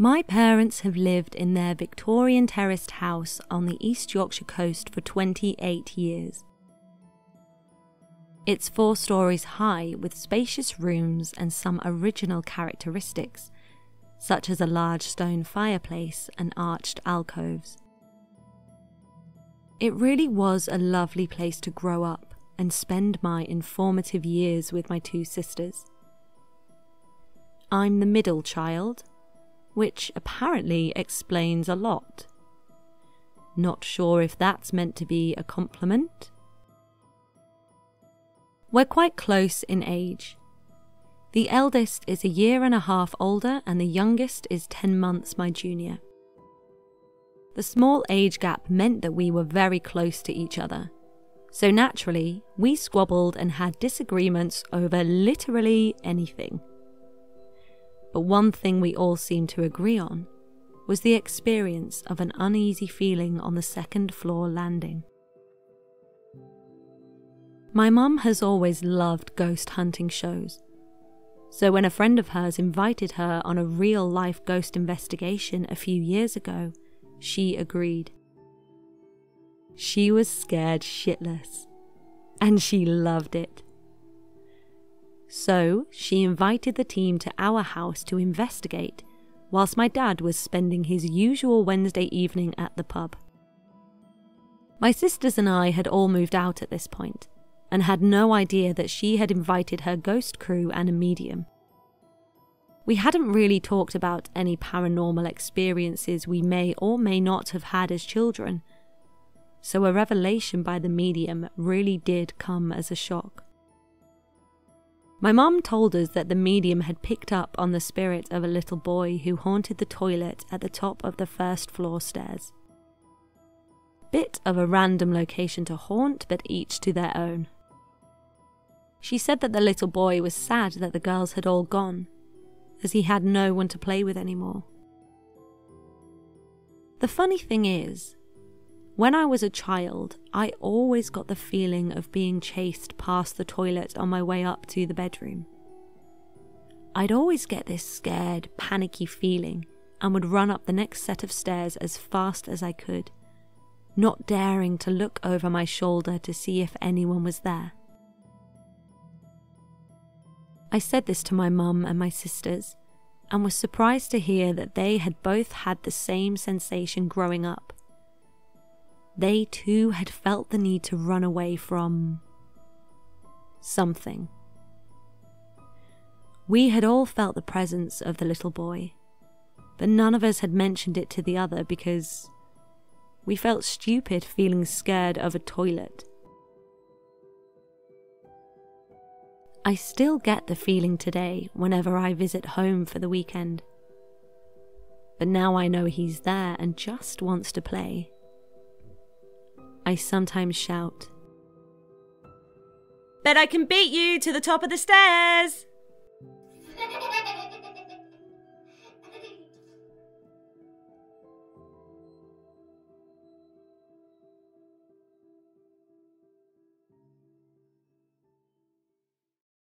My parents have lived in their Victorian terraced house on the East Yorkshire coast for 28 years. It's 4 stories high with spacious rooms and some original characteristics, such as a large stone fireplace and arched alcoves. It really was a lovely place to grow up and spend my informative years with my 2 sisters. I'm the middle child, which apparently explains a lot. Not sure if that's meant to be a compliment. We're quite close in age. The eldest is a year and a half older and the youngest is 10 months my junior. The small age gap meant that we were very close to each other, so naturally we squabbled and had disagreements over literally anything. But one thing we all seemed to agree on was the experience of an uneasy feeling on the 2nd floor landing. My mum has always loved ghost hunting shows, so when a friend of hers invited her on a real-life ghost investigation a few years ago, she agreed. She was scared shitless, and she loved it. So she invited the team to our house to investigate, whilst my dad was spending his usual Wednesday evening at the pub. My sisters and I had all moved out at this point, and had no idea that she had invited her ghost crew and a medium. We hadn't really talked about any paranormal experiences we may or may not have had as children, so a revelation by the medium really did come as a shock. My mum told us that the medium had picked up on the spirit of a little boy who haunted the toilet at the top of the 1st floor stairs. Bit of a random location to haunt, but each to their own. She said that the little boy was sad that the girls had all gone, as he had no one to play with anymore. The funny thing is, when I was a child, I always got the feeling of being chased past the toilet on my way up to the bedroom. I'd always get this scared, panicky feeling and would run up the next set of stairs as fast as I could, not daring to look over my shoulder to see if anyone was there. I said this to my mum and my sisters, and was surprised to hear that they had both had the same sensation growing up. They too had felt the need to run away from something. We had all felt the presence of the little boy, but none of us had mentioned it to the other because we felt stupid feeling scared of a toilet. I still get the feeling today whenever I visit home for the weekend, but now I know he's there and just wants to play. I sometimes shout, "Bet I can beat you to the top of the stairs!"